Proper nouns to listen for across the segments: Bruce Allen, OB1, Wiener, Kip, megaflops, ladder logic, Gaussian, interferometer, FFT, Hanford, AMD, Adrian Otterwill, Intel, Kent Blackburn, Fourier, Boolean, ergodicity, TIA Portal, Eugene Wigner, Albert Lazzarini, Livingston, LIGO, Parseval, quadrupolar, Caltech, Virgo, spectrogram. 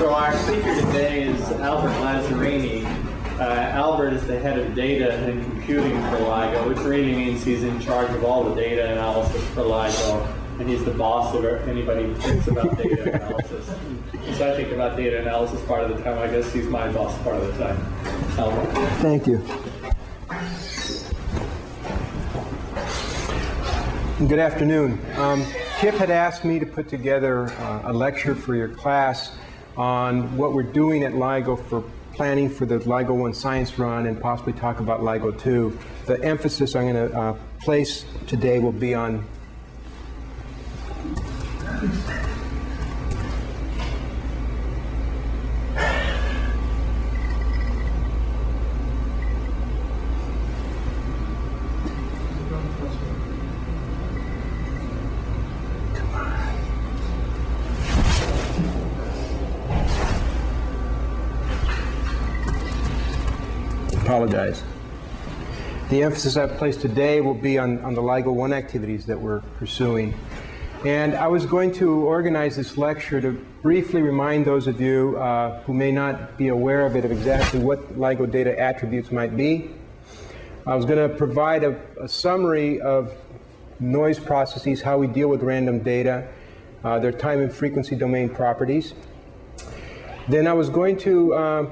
So our speaker today is Albert Lazzarini. Albert is the head of data and computing for LIGO, which really means he's in charge of all the data analysis for LIGO, and he's the boss of anybody who thinks about data analysis. So I think about data analysis part of the time. I guess he's my boss part of the time. Albert. Thank you. Good afternoon. Kip had asked me to put together a lecture for your class on what we're doing at LIGO for planning for the LIGO 1 science run and possibly talk about LIGO 2. The emphasis I'm going to place today will be on the emphasis I've placed today will be on the LIGO 1 activities that we're pursuing. And I was going to organize this lecture to briefly remind those of you who may not be aware of it of exactly what LIGO data attributes might be. I was going to provide a summary of noise processes, how we deal with random data, their time and frequency domain properties. Then I was going to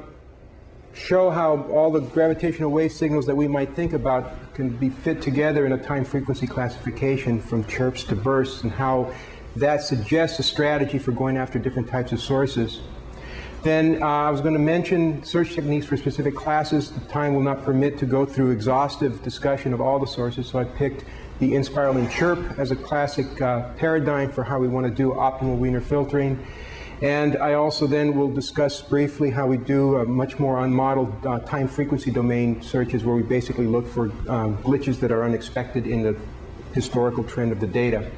show how all the gravitational wave signals that we might think about can be fit together in a time frequency classification from chirps to bursts, and how that suggests a strategy for going after different types of sources. Then I was going to mention search techniques for specific classes. The time will not permit to go through exhaustive discussion of all the sources, so I picked the in-spiral and chirp as a classic paradigm for how we want to do optimal Wiener filtering. And I also then will discuss briefly how we do much more unmodeled time frequency domain searches, where we basically look for glitches that are unexpected in the historical trend of the data.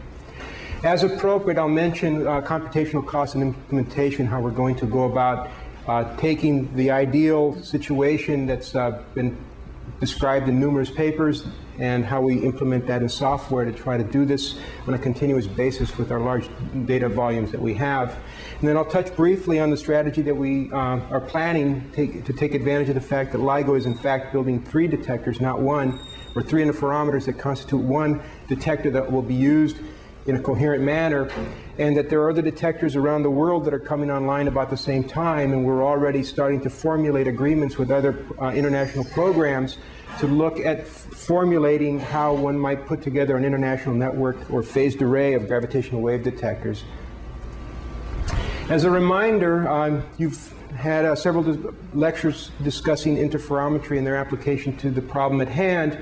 As appropriate, I'll mention computational cost and implementation, how we're going to go about taking the ideal situation that's been described in numerous papers, and how we implement that in software to try to do this on a continuous basis with our large data volumes that we have. And then I'll touch briefly on the strategy that we are planning to take advantage of the fact that LIGO is in fact building 3 detectors, not 1, or 3 interferometers that constitute 1 detector that will be used in a coherent manner, and that there are other detectors around the world that are coming online about the same time, and we're already starting to formulate agreements with other international programs to look at formulating how one might put together an international network or phased array of gravitational wave detectors. As a reminder, you've had several lectures discussing interferometry and their application to the problem at hand,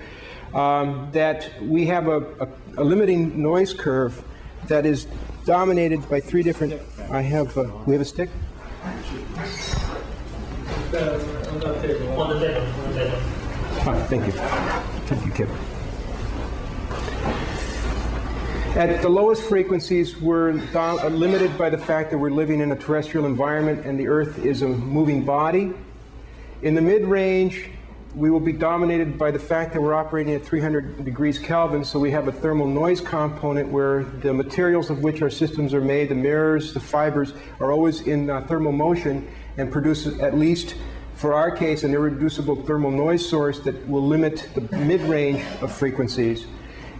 that we have a limiting noise curve that is dominated by 3 different... we have a stick? Oh, thank you. Thank you, Kip. At the lowest frequencies, we're limited by the fact that we're living in a terrestrial environment and the Earth is a moving body. In the mid-range, we will be dominated by the fact that we're operating at 300 degrees Kelvin, so we have a thermal noise component where the materials of which our systems are made, the mirrors, the fibers, are always in thermal motion and produce at least, for our case, an irreducible thermal noise source that will limit the mid-range of frequencies.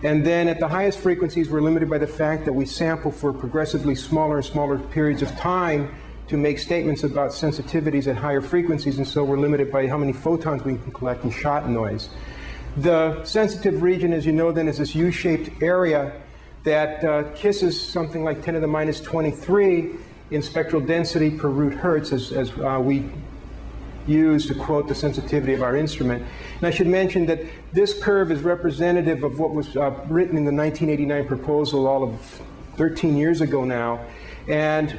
And then at the highest frequencies, we're limited by the fact that we sample for progressively smaller and smaller periods of time to make statements about sensitivities at higher frequencies, and so we're limited by how many photons we can collect in shot noise. The sensitive region, as you know, then, is this U-shaped area that kisses something like 10 to the minus 23 in spectral density per root hertz, as we use to quote the sensitivity of our instrument. And I should mention that this curve is representative of what was written in the 1989 proposal, all of 13 years ago now. And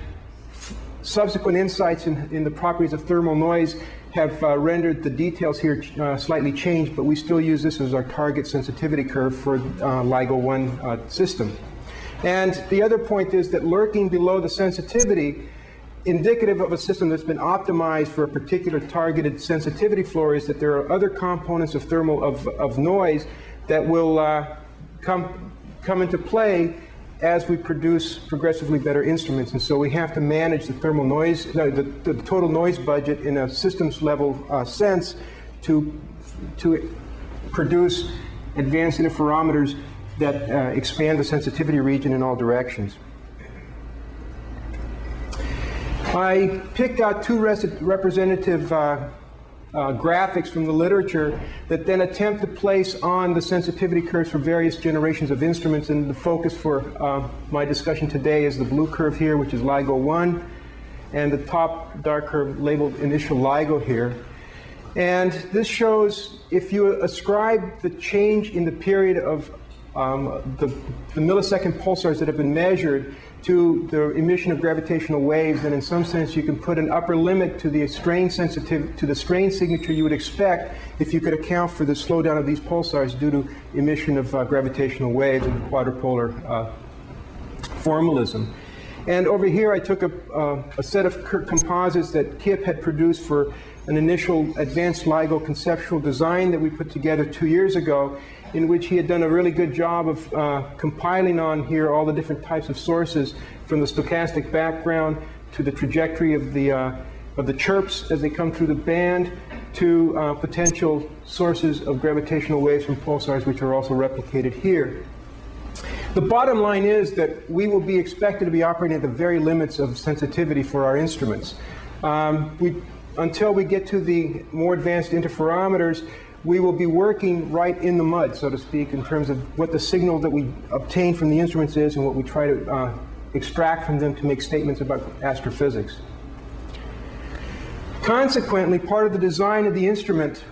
subsequent insights in the properties of thermal noise have rendered the details here slightly changed, but we still use this as our target sensitivity curve for LIGO 1 system. And the other point is that lurking below the sensitivity, indicative of a system that's been optimized for a particular targeted sensitivity floor, is that there are other components of thermal of noise that will come into play as we produce progressively better instruments. And so we have to manage the thermal noise, the total noise budget in a systems level sense to produce advanced interferometers that expand the sensitivity region in all directions. I picked out two representative graphics from the literature that then attempt to place on the sensitivity curves for various generations of instruments, and the focus for my discussion today is the blue curve here, which is LIGO 1, and the top dark curve labeled initial LIGO here. And this shows if you ascribe the change in the period of the millisecond pulsars that have been measured to the emission of gravitational waves, and in some sense you can put an upper limit to the strain sensitivity, to the strain signature you would expect if you could account for the slowdown of these pulsars due to emission of gravitational waves and quadrupolar formalism. And over here I took a set of composites that Kip had produced for an initial advanced LIGO conceptual design that we put together 2 years ago, in which he had done a really good job of compiling on here all the different types of sources, from the stochastic background to the trajectory of the chirps as they come through the band, to potential sources of gravitational waves from pulsars, which are also replicated here. The bottom line is that we will be expected to be operating at the very limits of sensitivity for our instruments. Until we get to the more advanced interferometers, we will be working right in the mud, so to speak, in terms of what the signal that we obtain from the instruments is and what we try to extract from them to make statements about astrophysics. Consequently, part of the design of the instrument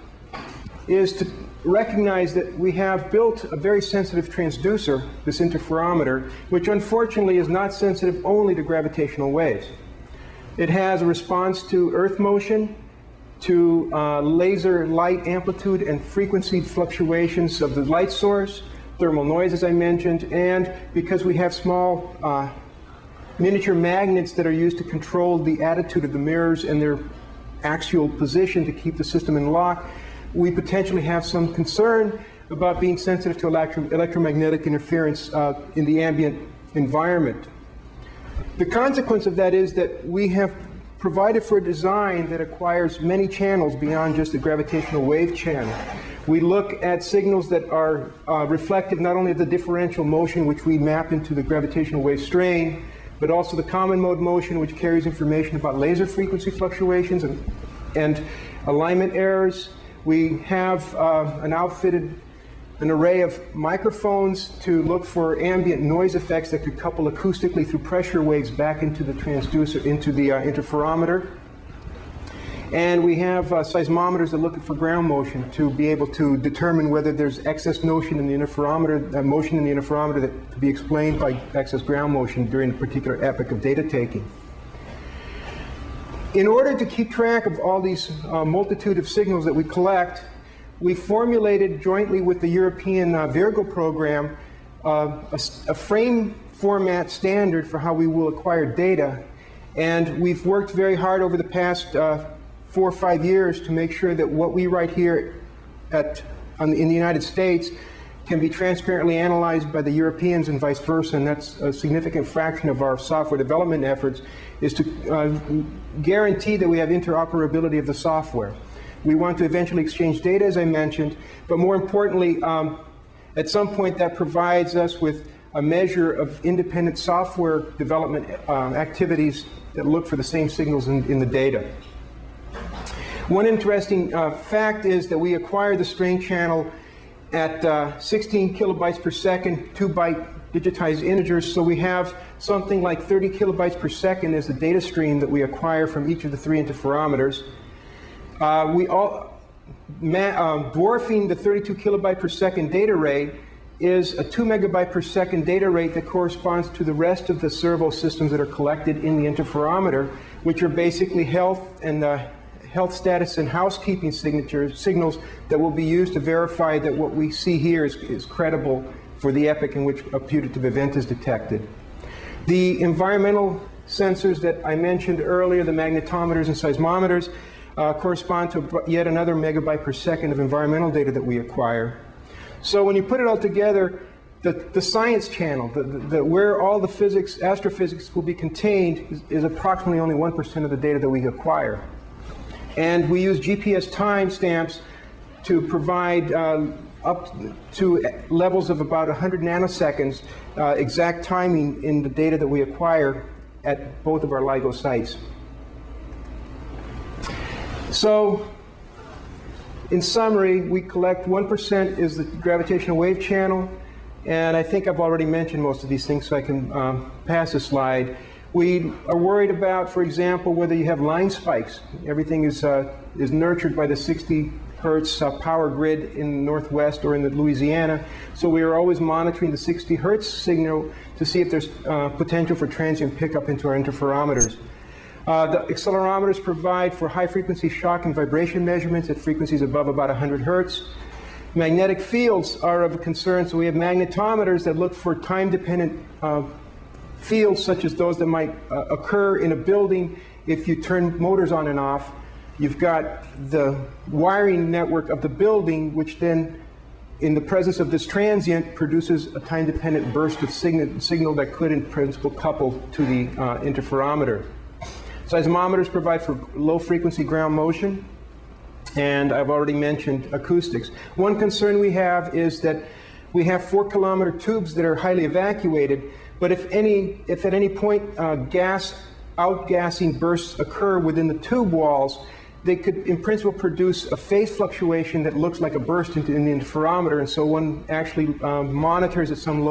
is to recognize that we have built a very sensitive transducer, this interferometer, which unfortunately is not sensitive only to gravitational waves. It has a response to Earth motion, to laser light amplitude and frequency fluctuations of the light source, thermal noise, as I mentioned, and because we have small miniature magnets that are used to control the attitude of the mirrors and their axial position to keep the system in lock, we potentially have some concern about being sensitive to electromagnetic interference in the ambient environment. The consequence of that is that we have provided for a design that acquires many channels beyond just the gravitational wave channel. We look at signals that are reflective not only of the differential motion, which we map into the gravitational wave strain, but also the common mode motion, which carries information about laser frequency fluctuations and alignment errors. We have an array of microphones to look for ambient noise effects that could couple acoustically through pressure waves back into the transducer, into the interferometer. And we have seismometers that look for ground motion to be able to determine whether there's excess motion in the interferometer, that could be explained by excess ground motion during a particular epoch of data taking. In order to keep track of all these multitude of signals that we collect, we formulated jointly with the European Virgo program a frame format standard for how we will acquire data, and we've worked very hard over the past 4 or 5 years to make sure that what we write here in the United States can be transparently analyzed by the Europeans and vice versa, and that's a significant fraction of our software development efforts, is to guarantee that we have interoperability of the software. We want to eventually exchange data, as I mentioned, but more importantly, at some point that provides us with a measure of independent software development activities that look for the same signals in the data. One interesting fact is that we acquire the strain channel at 16 kilobytes per second, 2-byte digitized integers, so we have something like 30 kilobytes per second as the data stream that we acquire from each of the three interferometers. Dwarfing the 32 kilobyte per second data rate is a 2 megabyte per second data rate that corresponds to the rest of the servo systems that are collected in the interferometer, which are basically health and health status and housekeeping signals that will be used to verify that what we see here is credible for the epoch in which a putative event is detected. The environmental sensors that I mentioned earlier, the magnetometers and seismometers, correspond to yet another megabyte per second of environmental data that we acquire. So when you put it all together, The science channel, where all the physics, astrophysics will be contained is approximately only 1% of the data that we acquire. And we use GPS timestamps to provide up to levels of about 100 nanoseconds exact timing in the data that we acquire at both of our LIGO sites. So, in summary, we collect 1% is the gravitational wave channel, and I think I've already mentioned most of these things, so I can pass this slide. We are worried about, for example, whether you have line spikes. Everything is nurtured by the 60 hertz power grid in the Northwest or in the Louisiana, so we are always monitoring the 60 hertz signal to see if there's potential for transient pickup into our interferometers. The accelerometers provide for high-frequency shock and vibration measurements at frequencies above about 100 hertz. Magnetic fields are of concern, so we have magnetometers that look for time-dependent fields, such as those that might occur in a building if you turn motors on and off. You've got the wiring network of the building, which then, in the presence of this transient, produces a time-dependent burst of signal that could, in principle, couple to the interferometer. Seismometers provide for low-frequency ground motion, and I've already mentioned acoustics. One concern we have is that we have 4-kilometer tubes that are highly evacuated, but if at any point gas outgassing bursts occur within the tube walls, they could, in principle, produce a phase fluctuation that looks like a burst in the interferometer, and so one actually monitors at some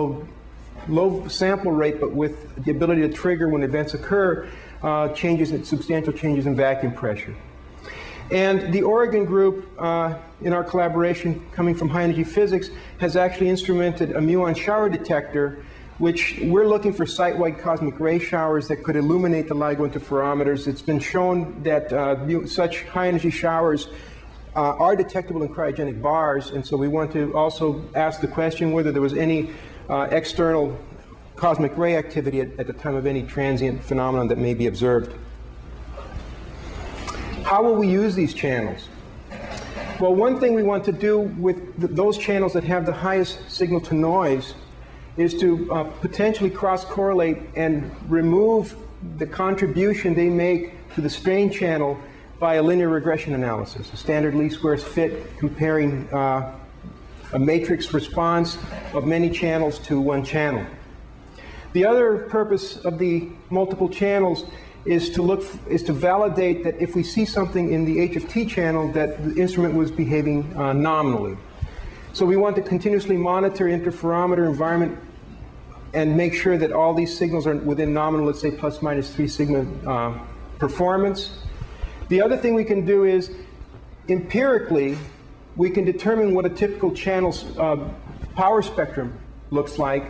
low sample rate, but with the ability to trigger when events occur, substantial changes in vacuum pressure. And the Oregon group, in our collaboration coming from high energy physics, has actually instrumented a muon shower detector, which we're looking for site-wide cosmic ray showers that could illuminate the LIGO interferometers. It's been shown that such high energy showers are detectable in cryogenic bars, and so we want to also ask the question whether there was any external cosmic ray activity at the time of any transient phenomenon that may be observed. How will we use these channels? Well, one thing we want to do with those channels that have the highest signal to noise is to potentially cross-correlate and remove the contribution they make to the strain channel by a linear regression analysis, a standard least squares fit comparing a matrix response of many channels to one channel. The other purpose of the multiple channels is to validate that if we see something in the HFT channel, that the instrument was behaving nominally. So we want to continuously monitor interferometer environment and make sure that all these signals are within nominal, let's say, ±3 sigma performance. The other thing we can do is, empirically, we can determine what a typical channel's power spectrum looks like,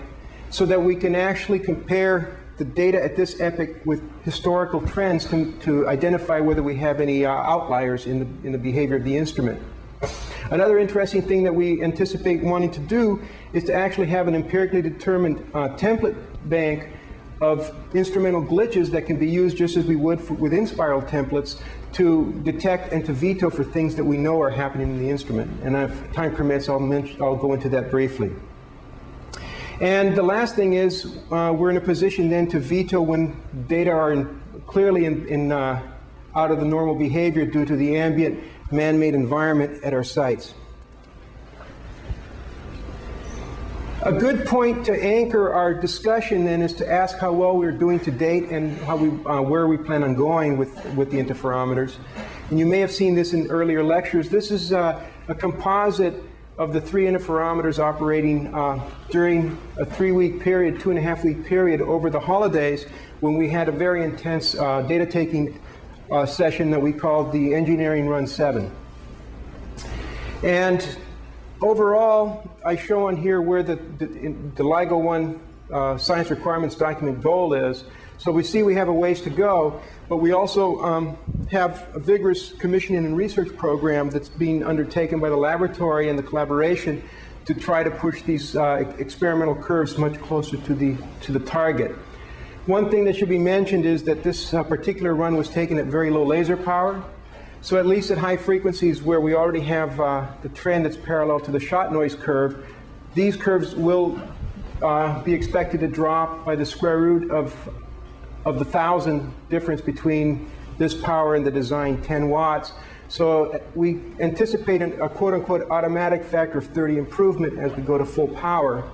so that we can actually compare the data at this epoch with historical trends to identify whether we have any outliers in the behavior of the instrument. Another interesting thing that we anticipate wanting to do is to actually have an empirically determined template bank of instrumental glitches that can be used just as we would within spiral templates to detect and to veto for things that we know are happening in the instrument. And if time permits, I'll go into that briefly. And the last thing is, we're in a position then to veto when data are clearly out of the normal behavior due to the ambient man-made environment at our sites. A good point to anchor our discussion then is to ask how well we're doing to date and how where we plan on going with the interferometers. And you may have seen this in earlier lectures. This is a composite of the 3 interferometers operating during a 3-week period, 2.5-week period over the holidays, when we had a very intense data-taking session that we called the Engineering Run 7. And overall, I show on here where the LIGO 1 science requirements document goal is. So we see we have a ways to go, but we also have a vigorous commissioning and research program that's being undertaken by the laboratory and the collaboration to try to push these experimental curves much closer to the target. One thing that should be mentioned is that this particular run was taken at very low laser power. So at least at high frequencies where we already have the trend that's parallel to the shot noise curve, these curves will be expected to drop by the square root of the 1,000 difference between this power and the design 10 watts. So we anticipate a quote-unquote automatic factor of 30 improvement as we go to full power.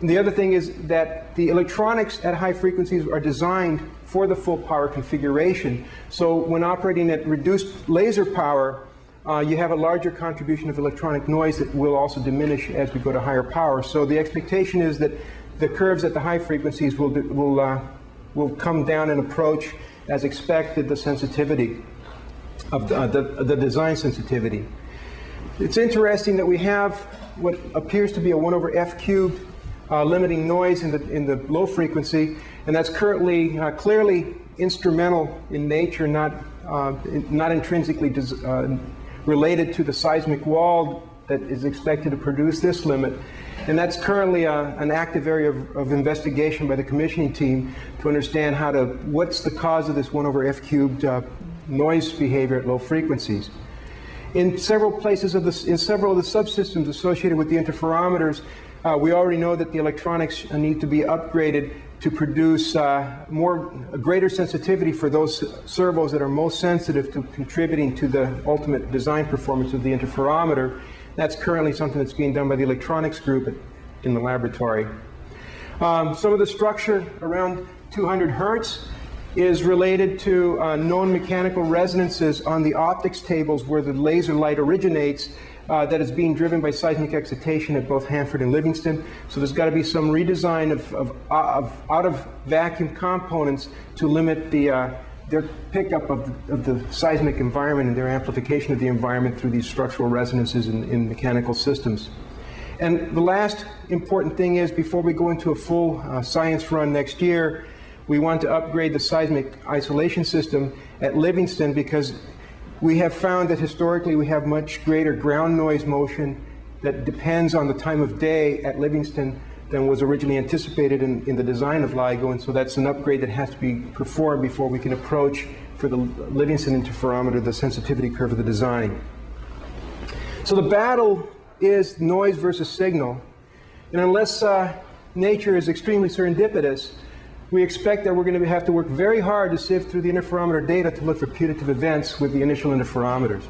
And the other thing is that the electronics at high frequencies are designed for the full power configuration. So when operating at reduced laser power, you have a larger contribution of electronic noise that will also diminish as we go to higher power. So the expectation is that the curves at the high frequencies will come down and approach, as expected, the sensitivity of the design sensitivity. It's interesting that we have what appears to be a 1/f³ limiting noise in the low frequency, and that's currently clearly instrumental in nature, not intrinsically related to the seismic wall that is expected to produce this limit. And that's currently an active area of investigation by the commissioning team to understand what's the cause of this 1/f³ noise behavior at low frequencies. In several places in several of the subsystems associated with the interferometers, we already know that the electronics need to be upgraded to produce a greater sensitivity for those servos that are most sensitive to contributing to the ultimate design performance of the interferometer. That's currently something that's being done by the electronics group in the laboratory. Some of the structure around 200 hertz is related to known mechanical resonances on the optics tables where the laser light originates that is being driven by seismic excitation at both Hanford and Livingston. So there's got to be some redesign of out-of-vacuum components to limit their pickup of the seismic environment and their amplification of the environment through these structural resonances in mechanical systems. And the last important thing is, before we go into a full science run next year, we want to upgrade the seismic isolation system at Livingston, because we have found that historically we have much greater ground noise motion that depends on the time of day at Livingston than was originally anticipated in the design of LIGO, and so that's an upgrade that has to be performed before we can approach, for the Livingston interferometer, the sensitivity curve of the design. So the battle is noise versus signal, and unless nature is extremely serendipitous, we expect that we're going to have to work very hard to sift through the interferometer data to look for putative events with the initial interferometers.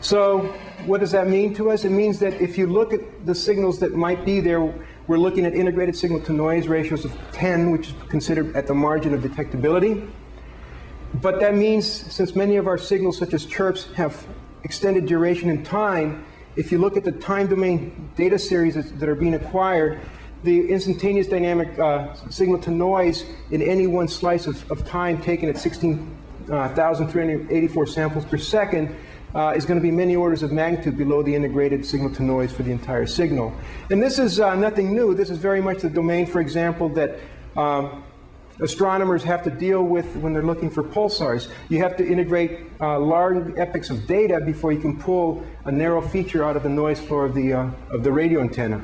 So what does that mean to us? It means that if you look at the signals that might be there, we're looking at integrated signal-to-noise ratios of 10, which is considered at the margin of detectability. But that means, since many of our signals, such as chirps, have extended duration in time, if you look at the time domain data series that are being acquired, the instantaneous dynamic signal-to-noise in any one slice of time taken at 16,384 samples per second is going to be many orders of magnitude below the integrated signal-to-noise for the entire signal. And this is nothing new. This is very much the domain, for example, that astronomers have to deal with when they're looking for pulsars. You have to integrate large epochs of data before you can pull a narrow feature out of the noise floor of the radio antenna.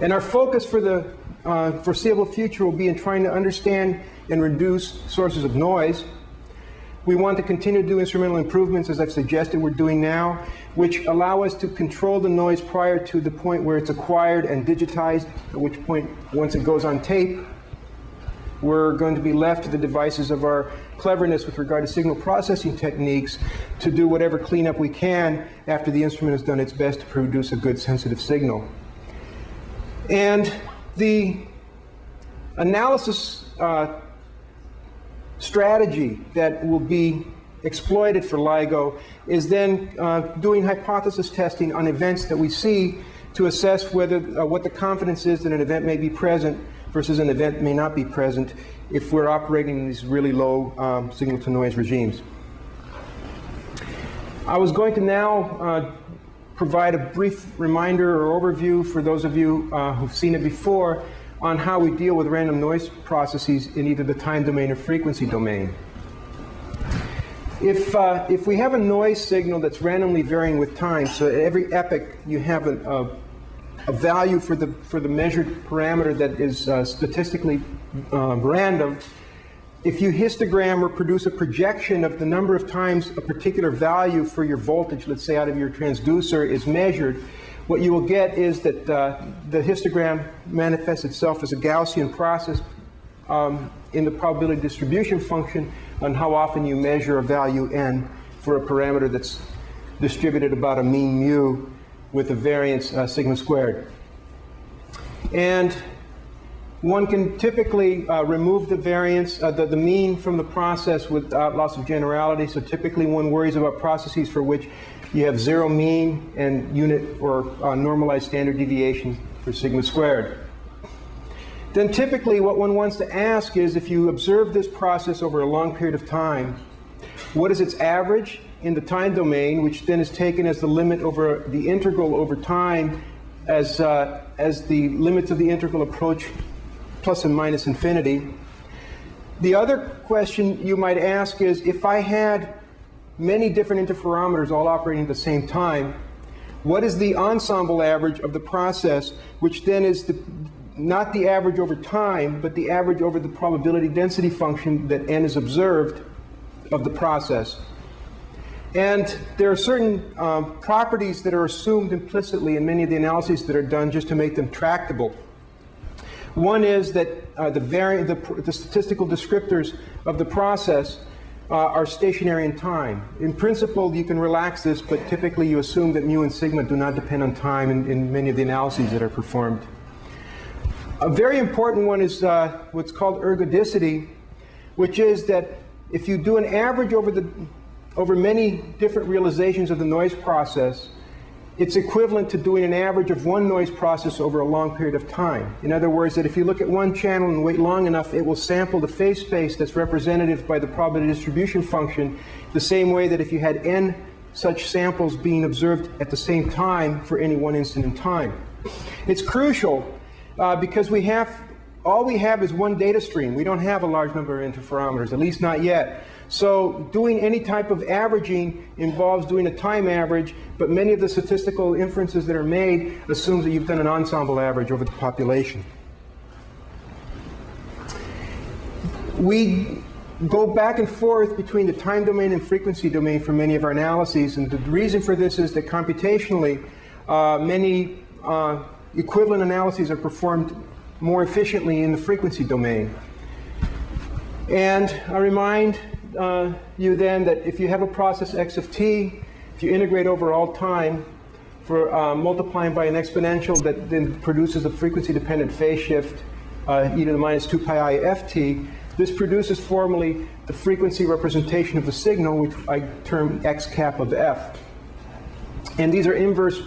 And our focus for the foreseeable future will be in trying to understand and reduce sources of noise. We want to continue to do instrumental improvements, as I've suggested we're doing now, which allow us to control the noise prior to the point where it's acquired and digitized, at which point, once it goes on tape, we're going to be left to the devices of our cleverness with regard to signal processing techniques to do whatever cleanup we can after the instrument has done its best to produce a good sensitive signal. And the analysis strategy that will be exploited for LIGO is then doing hypothesis testing on events that we see to assess whether what the confidence is that an event may be present versus an event may not be present if we're operating in these really low signal-to-noise regimes. I was going to now provide a brief reminder or overview for those of you who've seen it before on how we deal with random noise processes in either the time domain or frequency domain. If we have a noise signal that's randomly varying with time, so at every epoch you have a value for the measured parameter that is statistically random, if you histogram or produce a projection of the number of times a particular value for your voltage, let's say out of your transducer, is measured, what you will get is that the histogram manifests itself as a Gaussian process in the probability distribution function on how often you measure a value n for a parameter that's distributed about a mean mu with a variance sigma squared. And one can typically remove the variance, the mean from the process with loss of generality. So typically one worries about processes for which you have zero mean and unit or normalized standard deviation for sigma squared. Then typically what one wants to ask is, if you observe this process over a long period of time, what is its average in the time domain, which then is taken as the limit over the integral over time as the limits of the integral approach plus and minus infinity. The other question you might ask is, if I had many different interferometers all operating at the same time, what is the ensemble average of the process, which then is the, not the average over time, but the average over the probability density function that n is observed of the process. And there are certain properties that are assumed implicitly in many of the analyses that are done just to make them tractable. One is that the statistical descriptors of the process are stationary in time. In principle, you can relax this, but typically you assume that mu and sigma do not depend on time in many of the analyses that are performed. A very important one is what's called ergodicity, which is that if you do an average over the many different realizations of the noise process, it's equivalent to doing an average of one noise process over a long period of time. In other words, that if you look at one channel and wait long enough, it will sample the phase space that's representative by the probability distribution function, the same way that if you had n such samples being observed at the same time for any one instant in time. It's crucial because we have, all we have is one data stream. We don't have a large number of interferometers, at least not yet. So doing any type of averaging involves doing a time average, but many of the statistical inferences that are made assumes that you've done an ensemble average over the population. We go back and forth between the time domain and frequency domain for many of our analyses, and the reason for this is that computationally, many equivalent analyses are performed more efficiently in the frequency domain. And I remind you then that if you have a process x of t, if you integrate over all time for multiplying by an exponential that then produces a frequency-dependent phase shift, e to the minus 2 pi I ft, this produces formally the frequency representation of the signal, which I term x cap of f. And these are inverse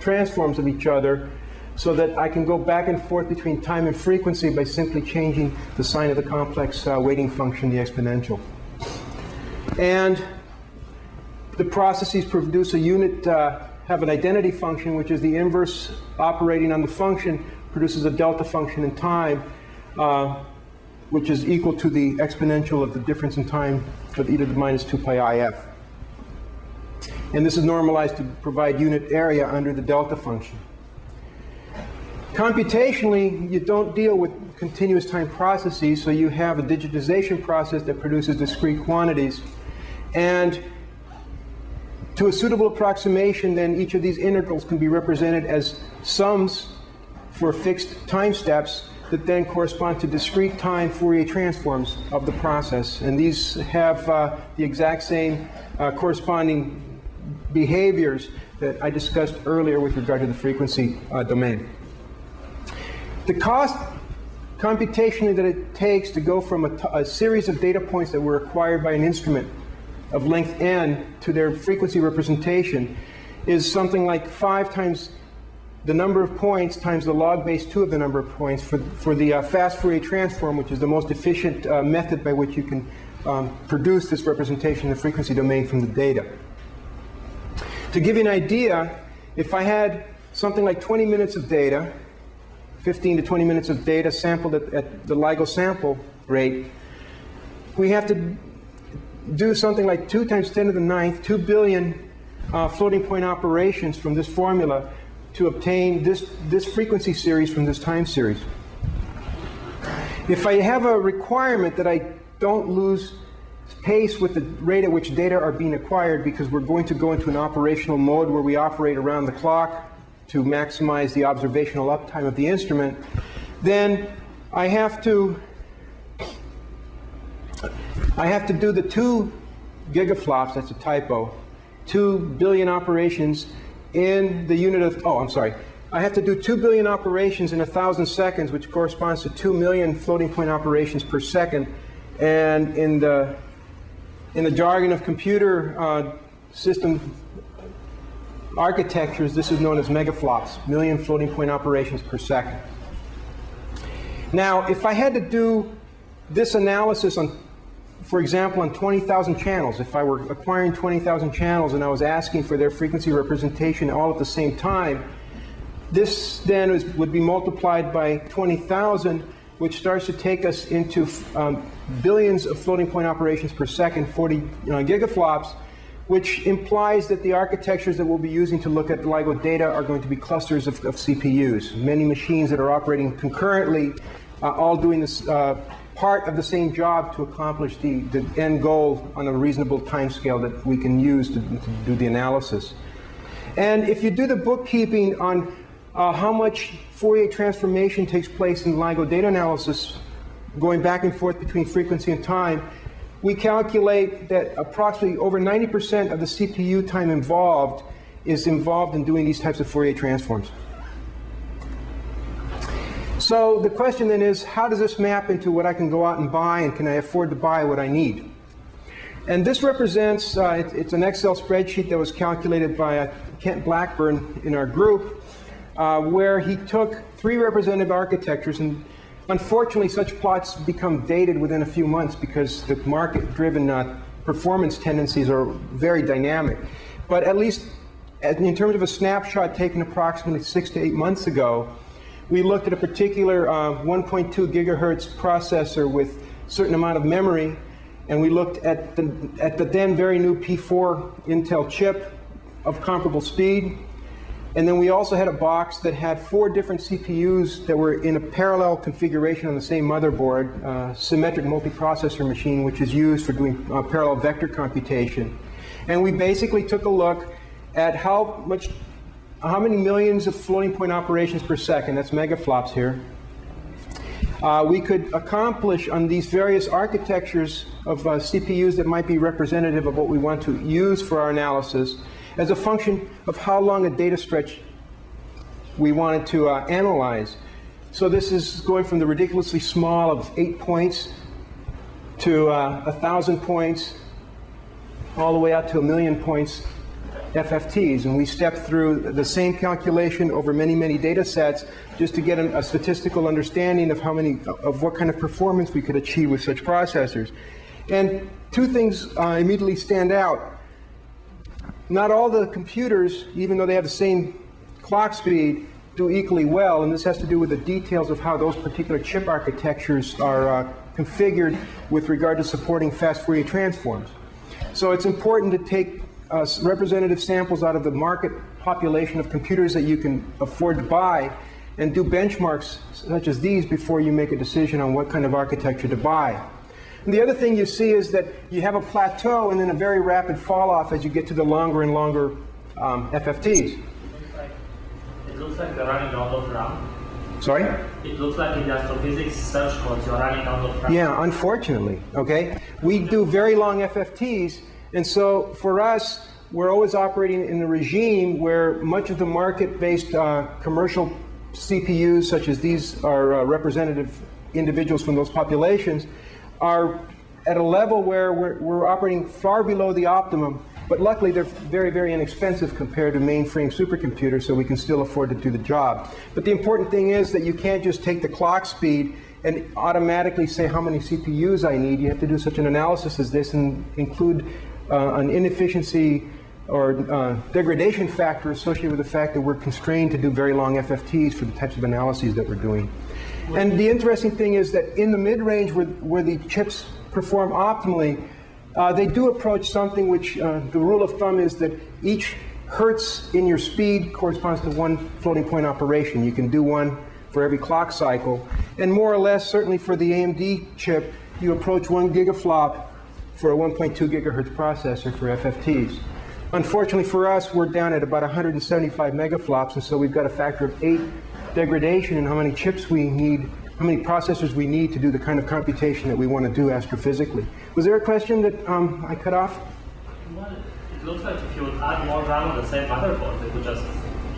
transforms of each other, so that I can go back and forth between time and frequency by simply changing the sign of the complex weighting function, the exponential. And the processes produce a unit, have an identity function, which is the inverse operating on the function, produces a delta function in time, which is equal to the exponential of the difference in time of e to the minus 2 pi if. And this is normalized to provide unit area under the delta function. Computationally, you don't deal with continuous time processes, so you have a digitization process that produces discrete quantities. And to a suitable approximation, then each of these integrals can be represented as sums for fixed time steps that then correspond to discrete time Fourier transforms of the process. And these have the exact same corresponding behaviors that I discussed earlier with regard to the frequency domain. The cost computationally that it takes to go from a series of data points that were acquired by an instrument of length n to their frequency representation is something like 5 times the number of points times the log base 2 of the number of points for the fast Fourier transform, which is the most efficient method by which you can produce this representation in the frequency domain from the data. To give you an idea, if I had something like 20 minutes of data, 15 to 20 minutes of data sampled at the LIGO sample rate, we have to do something like 2 times 10 to the 9th, 2 billion floating point operations from this formula to obtain this frequency series from this time series. If I have a requirement that I don't lose pace with the rate at which data are being acquired, because we're going to go into an operational mode where we operate around the clock to maximize the observational uptime of the instrument, then I have to do the 2 gigaflops, that's a typo, 2 billion operations in the unit of, oh, I'm sorry. I have to do 2 billion operations in 1,000 seconds, which corresponds to 2 million floating point operations per second. And in the jargon of computer system architectures, this is known as megaflops, million floating point operations per second. Now, if I had to do this analysis on, for example, on 20,000 channels, if I were acquiring 20,000 channels and I was asking for their frequency representation all at the same time, this then would be multiplied by 20,000, which starts to take us into billions of floating point operations per second, 40 gigaflops, which implies that the architectures that we'll be using to look at LIGO data are going to be clusters of CPUs, many machines that are operating concurrently, all doing this part of the same job to accomplish the end goal on a reasonable time scale that we can use to do the analysis. And if you do the bookkeeping on how much Fourier transformation takes place in LIGO data analysis, going back and forth between frequency and time, we calculate that approximately over 90% of the CPU time involved is involved in doing these types of Fourier transforms. So the question then is, how does this map into what I can go out and buy, and can I afford to buy what I need? And this represents, it's an Excel spreadsheet that was calculated by Kent Blackburn in our group, where he took 3 representative architectures, and unfortunately such plots become dated within a few months because the market-driven performance tendencies are very dynamic. But at least in terms of a snapshot taken approximately 6 to 8 months ago, we looked at a particular 1.2 gigahertz processor with a certain amount of memory, and we looked at the then very new P4 Intel chip of comparable speed. And then we also had a box that had 4 different CPUs that were in a parallel configuration on the same motherboard, symmetric multiprocessor machine, which is used for doing parallel vector computation. And we basically took a look at how many millions of floating point operations per second, that's megaflops here, we could accomplish on these various architectures of CPUs that might be representative of what we want to use for our analysis, as a function of how long a data stretch we wanted to analyze. So this is going from the ridiculously small of 8 points to 1,000 points, all the way out to 1 million points FFTs. And we stepped through the same calculation over many, many data sets just to get a statistical understanding of what kind of performance we could achieve with such processors. And 2 things immediately stand out. Not all the computers, even though they have the same clock speed, do equally well, and this has to do with the details of how those particular chip architectures are configured with regard to supporting fast Fourier transforms. So it's important to take representative samples out of the market population of computers that you can afford to buy and do benchmarks such as these before you make a decision on what kind of architecture to buy. And the other thing you see is that you have a plateau and then a very rapid fall-off as you get to the longer and longer FFTs. It looks like you're running out of RAM. Sorry? It looks like in astrophysics search codes you're running out of RAM. Yeah, unfortunately, okay? We do very long FFTs, and so for us, we're always operating in a regime where much of the market-based commercial CPUs, such as these are representative individuals from those populations, are at a level where we're operating far below the optimum, but luckily they're very, very inexpensive compared to mainframe supercomputers, so we can still afford to do the job. But the important thing is that you can't just take the clock speed and automatically say how many CPUs I need. You have to do such an analysis as this and include an inefficiency or degradation factor associated with the fact that we're constrained to do very long FFTs for the types of analyses that we're doing. And the interesting thing is that in the mid-range where the chips perform optimally, they do approach something which the rule of thumb is that each hertz in your speed corresponds to 1 floating point operation. You can do 1 for every clock cycle. And more or less, certainly for the AMD chip, you approach 1 gigaflop for a 1.2 gigahertz processor for FFTs. Unfortunately for us, we're down at about 175 megaflops, and so we've got a factor of 8 degradation in how many chips we need, how many processors we need to do the kind of computation that we want to do astrophysically. Was there a question that I cut off? Well, it looks like if you would add more RAM on the same motherboard, it would just...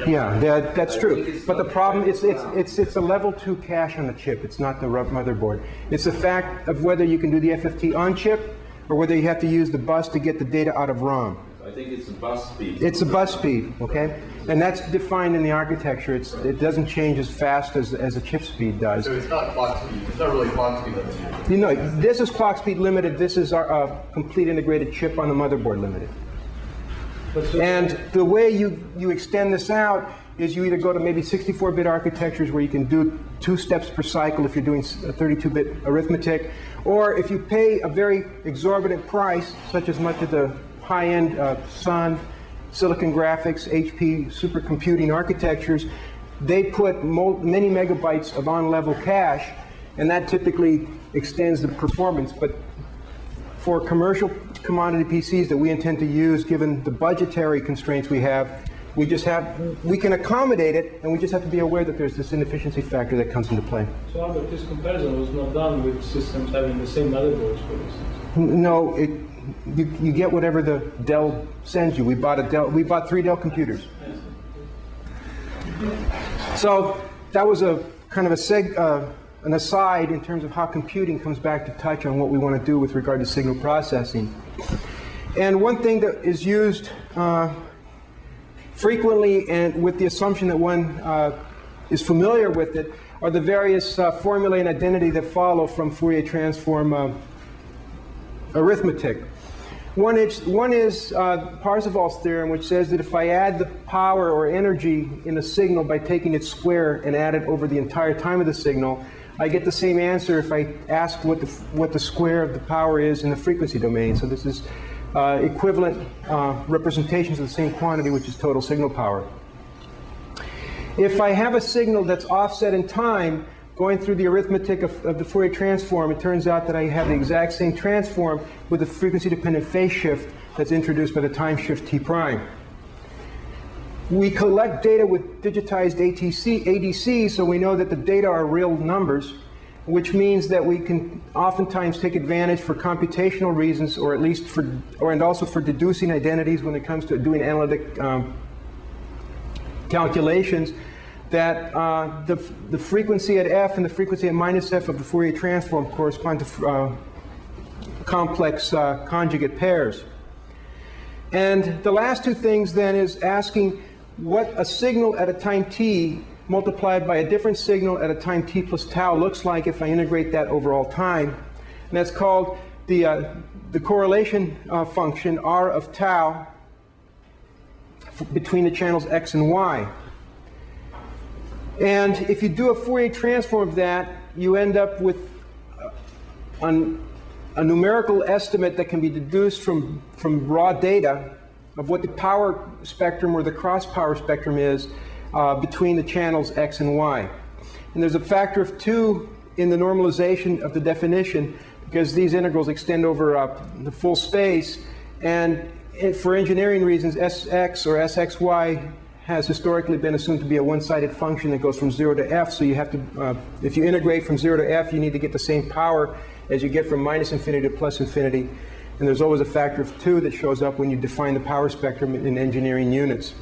Yeah, that's true. But the problem is it's a level 2 cache on the chip. It's not the motherboard. It's the fact of whether you can do the FFT on chip or whether you have to use the bus to get the data out of ROM. I think it's a bus speed. It's a bus speed, okay? And that's defined in the architecture. It doesn't change as fast as a chip speed does. So it's not clock speed. It's not really clock speed limited. You know, this is clock speed limited. This is our complete integrated chip on the motherboard limited. And the way you extend this out is you either go to maybe 64-bit architectures where you can do 2 steps per cycle if you're doing 32-bit arithmetic, or if you pay a very exorbitant price, such as much of the high-end Sun, Silicon Graphics, HP supercomputing architectures, they put many megabytes of on-level cache, and that typically extends the performance. But for commercial commodity PCs that we intend to use, given the budgetary constraints we have, we can accommodate it, and we just have to be aware that there's this inefficiency factor that comes into play. So Albert, this comparison was not done with systems having the same motherboards, for instance? No, you get whatever the Dell sends you. We bought 3 Dell computers. So that was a kind of a an aside in terms of how computing comes back to touch on what we want to do with regard to signal processing. And one thing that is used frequently, and with the assumption that one is familiar with it, are the various formulae and identity that follow from Fourier transform arithmetic. One is Parseval's theorem, which says that if I add the power or energy in a signal by taking its square and add it over the entire time of the signal, I get the same answer if I ask what the square of the power is in the frequency domain. So this is equivalent representations of the same quantity, which is total signal power. If I have a signal that's offset in time, going through the arithmetic of the Fourier transform, it turns out that I have the exact same transform with a frequency-dependent phase shift that's introduced by the time shift t prime. We collect data with digitized ADC, so we know that the data are real numbers, which means that we can oftentimes take advantage for computational reasons, or at least and also for deducing identities when it comes to doing analytic calculations, that the frequency at f and the frequency at minus f of the Fourier transform correspond to complex conjugate pairs. And the last 2 things then is asking what a signal at a time t multiplied by a different signal at a time t plus tau looks like if I integrate that over all time. And that's called the correlation function r of tau between the channels x and y. And if you do a Fourier transform of that, you end up with a numerical estimate that can be deduced from raw data of what the power spectrum or the cross power spectrum is between the channels X and Y. And there's a factor of 2 in the normalization of the definition because these integrals extend over the full space. And for engineering reasons, Sx or Sxy has historically been assumed to be a one-sided function that goes from 0 to f, so you have to, if you integrate from 0 to f, you need to get the same power as you get from minus infinity to plus infinity, and there's always a factor of 2 that shows up when you define the power spectrum in engineering units.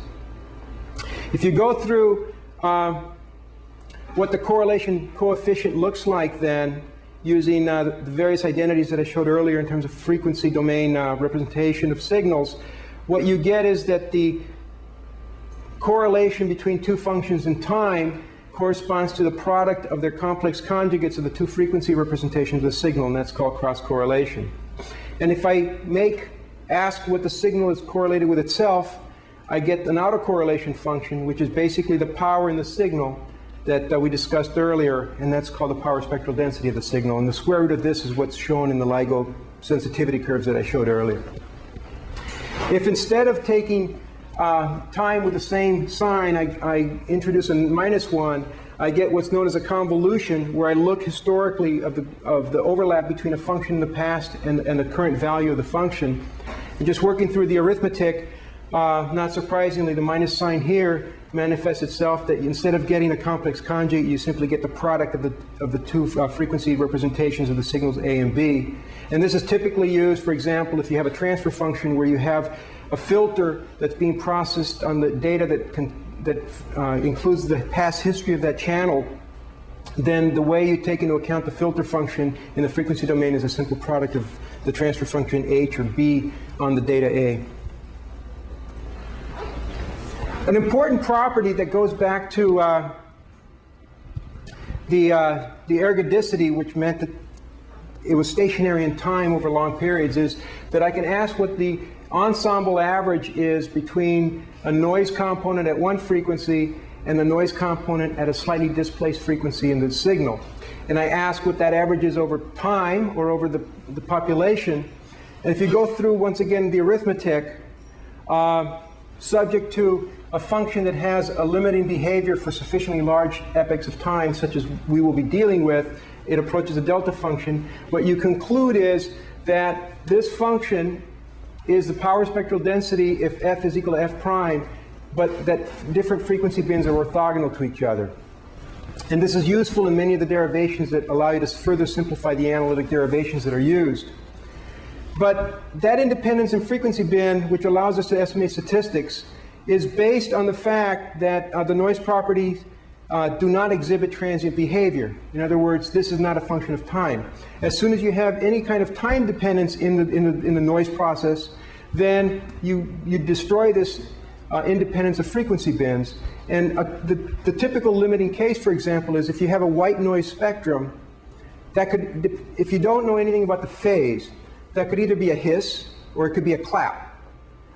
If you go through what the correlation coefficient looks like then, using the various identities that I showed earlier in terms of frequency domain representation of signals, what you get is that the correlation between 2 functions in time corresponds to the product of their complex conjugates of the 2 frequency representations of the signal, and that's called cross-correlation. And if I ask what the signal is correlated with itself, I get an autocorrelation function, which is basically the power in the signal that we discussed earlier, and that's called the power spectral density of the signal. And the square root of this is what's shown in the LIGO sensitivity curves that I showed earlier. If instead of taking time with the same sign, I introduce a -1, I get what's known as a convolution, where I look historically of the overlap between a function in the past and the current value of the function. And just working through the arithmetic, not surprisingly, the minus sign here manifests itself that instead of getting a complex conjugate, you simply get the product of the two frequency representations of the signals A and B. And this is typically used, for example, if you have a transfer function where you have a filter that's being processed on the data that includes the past history of that channel, then the way you take into account the filter function in the frequency domain is a simple product of the transfer function H or B on the data A. An important property that goes back to the ergodicity, which meant that it was stationary in time over long periods, is that I can ask what the ensemble average is between a noise component at one frequency and the noise component at a slightly displaced frequency in the signal. And I ask what that average is over time or over the population. And if you go through, once again, the arithmetic, subject to a function that has a limiting behavior for sufficiently large epochs of time, such as we will be dealing with, it approaches a delta function. What you conclude is that this function is the power spectral density if f is equal to f prime, but that different frequency bins are orthogonal to each other. And this is useful in many of the derivations that allow you to further simplify the analytic derivations that are used. But that independence in frequency bin, which allows us to estimate statistics, is based on the fact that the noise properties do not exhibit transient behavior. In other words, this is not a function of time. As soon as you have any kind of time dependence in the noise process, then you destroy this independence of frequency bins. And the typical limiting case, for example, is if you have a white noise spectrum, that could, if you don't know anything about the phase, that could either be a hiss or it could be a clap.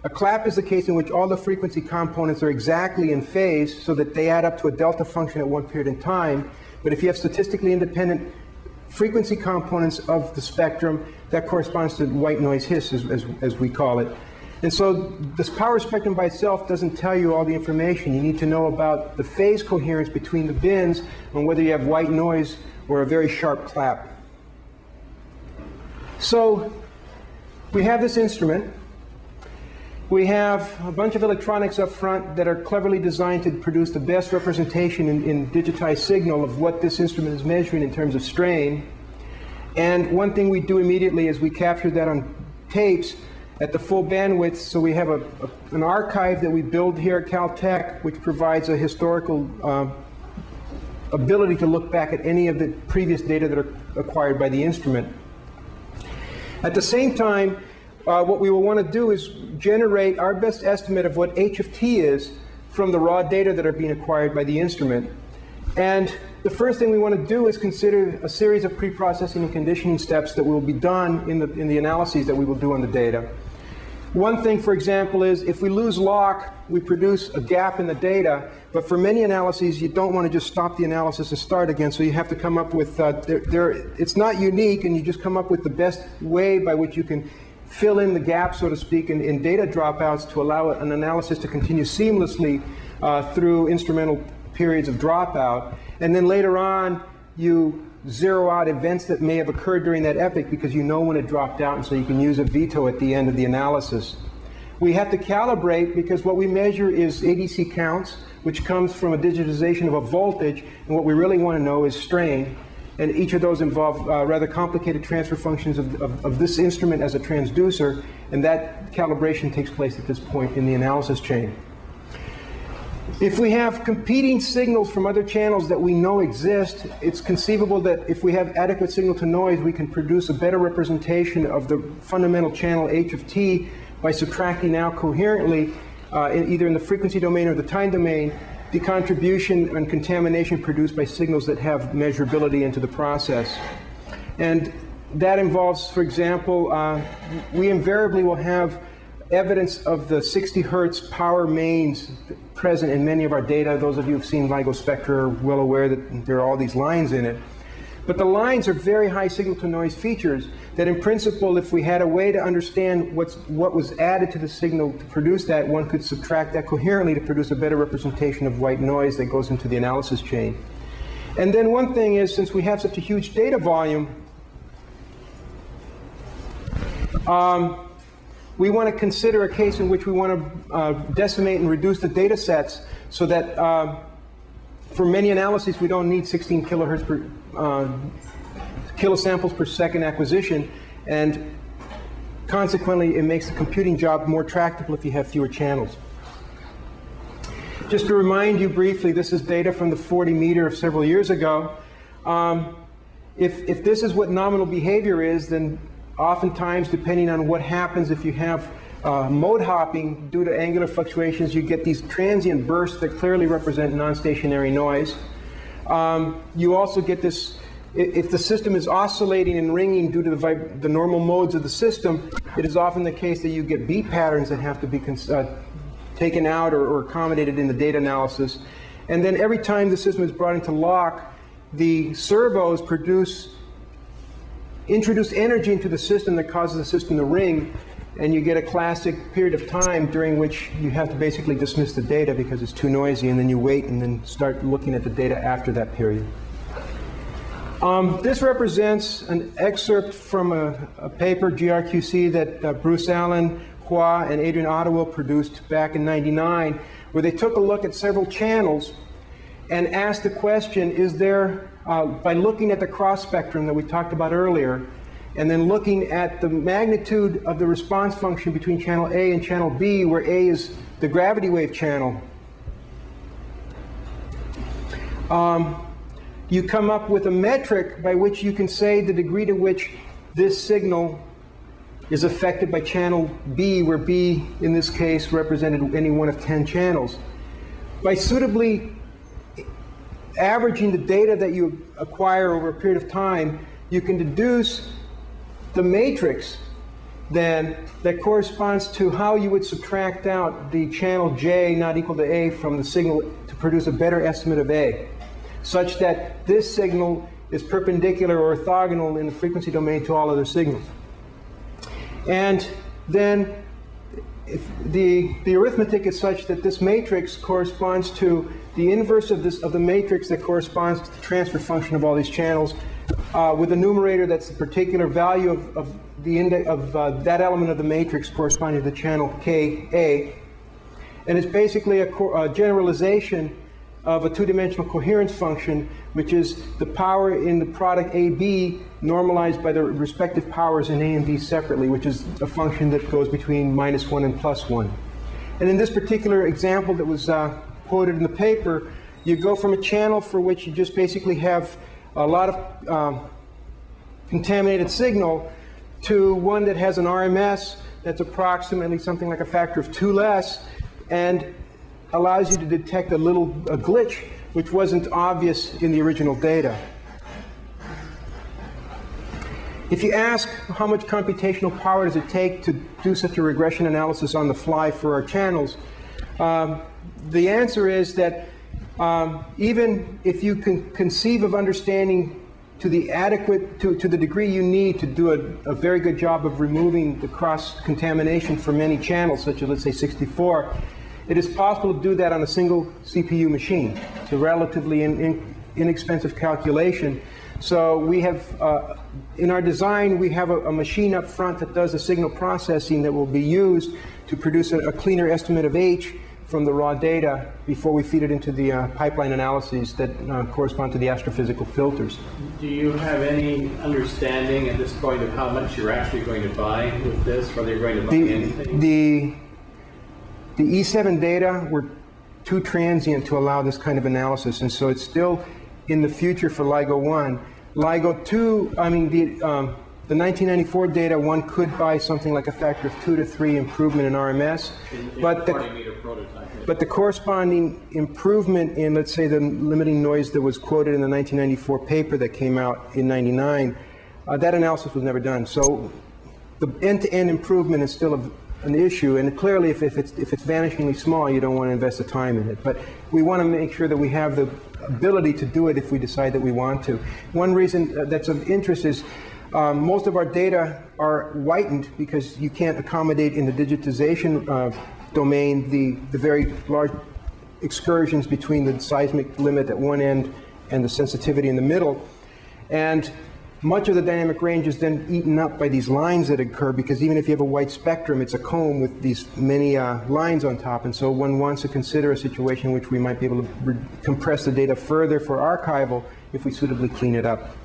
A clap is the case in which all the frequency components are exactly in phase so that they add up to a delta function at one period in time. But if you have statistically independent frequency components of the spectrum, that corresponds to white noise hiss, as we call it. And so this power spectrum by itself doesn't tell you all the information. You need to know about the phase coherence between the bins and whether you have white noise or a very sharp clap. So we have this instrument. We have a bunch of electronics up front that are cleverly designed to produce the best representation in digitized signal of what this instrument is measuring in terms of strain. And one thing we do immediately is we capture that on tapes at the full bandwidth. So we have an archive that we build here at Caltech, which provides a historical ability to look back at any of the previous data that are acquired by the instrument. At the same time, what we will want to do is generate our best estimate of what h of t is from the raw data that are being acquired by the instrument. And the first thing we want to do is consider a series of pre-processing and conditioning steps that will be done in the analyses that we will do on the data. One thing, for example, is if we lose lock, we produce a gap in the data. But for many analyses, you don't want to just stop the analysis and start again. So you have to come up with, it's not unique, and you just come up with the best way by which you can fill in the gap, so to speak, in data dropouts to allow an analysis to continue seamlessly through instrumental periods of dropout. And then later on, you zero out events that may have occurred during that epoch because you know when it dropped out, and so you can use a veto at the end of the analysis. We have to calibrate because what we measure is ADC counts, which comes from a digitization of a voltage, and what we really want to know is strain. And each of those involve rather complicated transfer functions of this instrument as a transducer, and that calibration takes place at this point in the analysis chain. If we have competing signals from other channels that we know exist, it's conceivable that if we have adequate signal to noise, we can produce a better representation of the fundamental channel h of t by subtracting out coherently, either in the frequency domain or the time domain, the contribution and contamination produced by signals that have measurability into the process. And that involves, for example, we invariably will have evidence of the 60 hertz power mains present in many of our data. Those of you who've seen LIGO Spectra are well aware that there are all these lines in it. But the lines are very high signal-to-noise features that, in principle, if we had a way to understand what was added to the signal to produce that, one could subtract that coherently to produce a better representation of white noise that goes into the analysis chain. And then one thing is, since we have such a huge data volume, we want to consider a case in which we want to decimate and reduce the data sets so that for many analyses we don't need 16 kilohertz per kilosamples per second acquisition, and consequently it makes the computing job more tractable if you have fewer channels. Just to remind you briefly, this is data from the 40 meter of several years ago. If this is what nominal behavior is, then oftentimes, depending on what happens, if you have mode hopping due to angular fluctuations, you get these transient bursts that clearly represent non-stationary noise. You also get this, if the system is oscillating and ringing due to the normal modes of the system, it is often the case that you get beat patterns that have to be taken out or accommodated in the data analysis. And then every time the system is brought into lock, the servos introduce energy into the system that causes the system to ring, and you get a classic period of time during which you have to basically dismiss the data because it's too noisy, and then you wait and then start looking at the data after that period. This represents an excerpt from a paper, GRQC, that Bruce Allen, Hua, and Adrian Otterwill produced back in '99, where they took a look at several channels and asked the question, is there by looking at the cross spectrum that we talked about earlier, and then looking at the magnitude of the response function between channel A and channel B, where A is the gravity wave channel, you come up with a metric by which you can say the degree to which this signal is affected by channel B, where B, in this case, represented any one of 10 channels. By suitably averaging the data that you acquire over a period of time, you can deduce the matrix then that corresponds to how you would subtract out the channel J not equal to A from the signal to produce a better estimate of A, such that this signal is perpendicular or orthogonal in the frequency domain to all other signals. And then if the arithmetic is such that this matrix corresponds to the inverse of the matrix that corresponds to the transfer function of all these channels, with a numerator that's the particular value of the index of that element of the matrix corresponding to the channel Ka, and it's basically a generalization of a two-dimensional coherence function, which is the power in the product AB normalized by the respective powers in A and B separately, which is a function that goes between -1 and +1. And in this particular example that was quoted in the paper, you go from a channel for which you just basically have a lot of contaminated signal to one that has an RMS that's approximately something like a factor of 2 less, and allows you to detect a glitch which wasn't obvious in the original data. If you ask how much computational power does it take to do such a regression analysis on the fly for our channels, the answer is that even if you can conceive of understanding to the adequate, to the degree you need to do a very good job of removing the cross-contamination for many channels, such as, let's say, 64, it is possible to do that on a single CPU machine. It's a relatively inexpensive calculation. So we have, in our design, we have a machine up front that does the signal processing that will be used to produce a cleaner estimate of H from the raw data before we feed it into the pipeline analyses that correspond to the astrophysical filters. Do you have any understanding at this point of how much you're actually going to buy with this, whether you're going to buy anything? The E7 data were too transient to allow this kind of analysis, and so it's still in the future for LIGO 1. LIGO 2, I mean, the 1994 data, one could buy something like a factor of 2 to 3 improvement in RMS, but the corresponding improvement in, let's say, the limiting noise that was quoted in the 1994 paper that came out in '99, that analysis was never done. So the end-to-end improvement is still an issue, and clearly, if it's vanishingly small, you don't want to invest the time in it. But we want to make sure that we have the ability to do it if we decide that we want to. One reason that's of interest is most of our data are whitened because you can't accommodate in the digitization domain the very large excursions between the seismic limit at one end and the sensitivity in the middle. And much of the dynamic range is then eaten up by these lines that occur, because even if you have a wide spectrum, it's a cone with these many lines on top. And so one wants to consider a situation in which we might be able to compress the data further for archival if we suitably clean it up.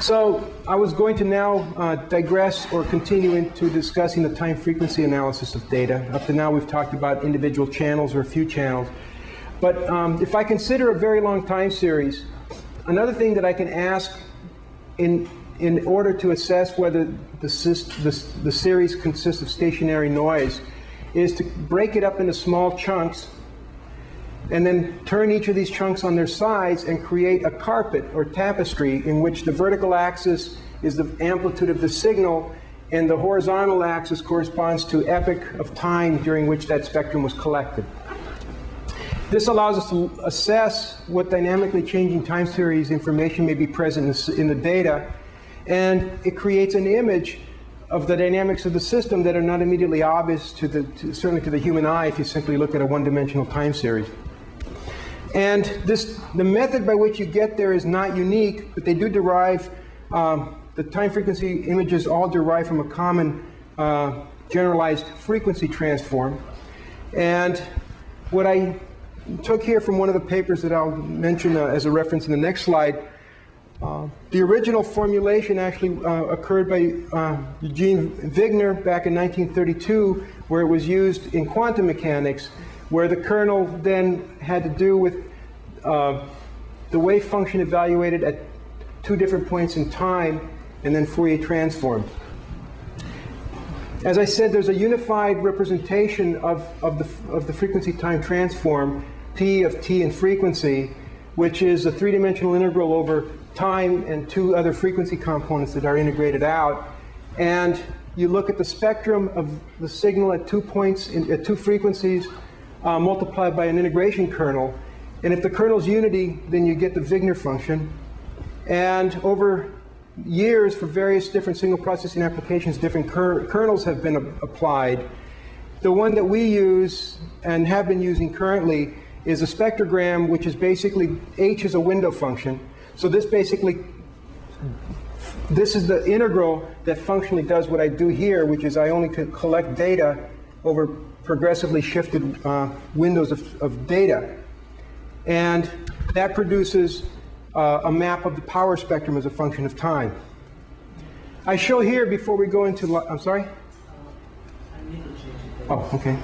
So I was going to now digress or continue into discussing the time frequency analysis of data. Up to now we've talked about individual channels or a few channels. But if I consider a very long time series, another thing that I can ask in order to assess whether the series consists of stationary noise is to break it up into small chunks and then turn each of these chunks on their sides and create a carpet or tapestry in which the vertical axis is the amplitude of the signal and the horizontal axis corresponds to epoch of time during which that spectrum was collected. This allows us to assess what dynamically changing time series information may be present in the data, and it creates an image of the dynamics of the system that are not immediately obvious to certainly to the human eye if you simply look at a one-dimensional time series. And the method by which you get there is not unique, but they do derive, the time frequency images all derive from a common generalized frequency transform. And what I took here from one of the papers that I'll mention as a reference in the next slide, the original formulation actually occurred by Eugene Wigner back in 1932, where it was used in quantum mechanics, where the kernel then had to do with the wave function evaluated at two different points in time and then Fourier transformed. As I said, there's a unified representation of the frequency time transform, P of T in frequency, which is a three-dimensional integral over time and two other frequency components that are integrated out. And you look at the spectrum of the signal at 2 points, at two frequencies, multiplied by an integration kernel, and if the kernel's unity, then you get the Wigner function. And over years, for various different signal processing applications, different kernels have been applied. The one that we use and have been using currently is a spectrogram, which is basically H is a window function. So this basically, this is the integral that functionally does what I do here, which is I only could collect data over progressively shifted windows of data. And that produces a map of the power spectrum as a function of time. I show here before we go into, I'm sorry? Oh, okay.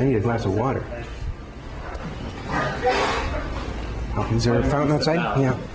I need a glass of water. Oh, is there a fountain outside? Yeah.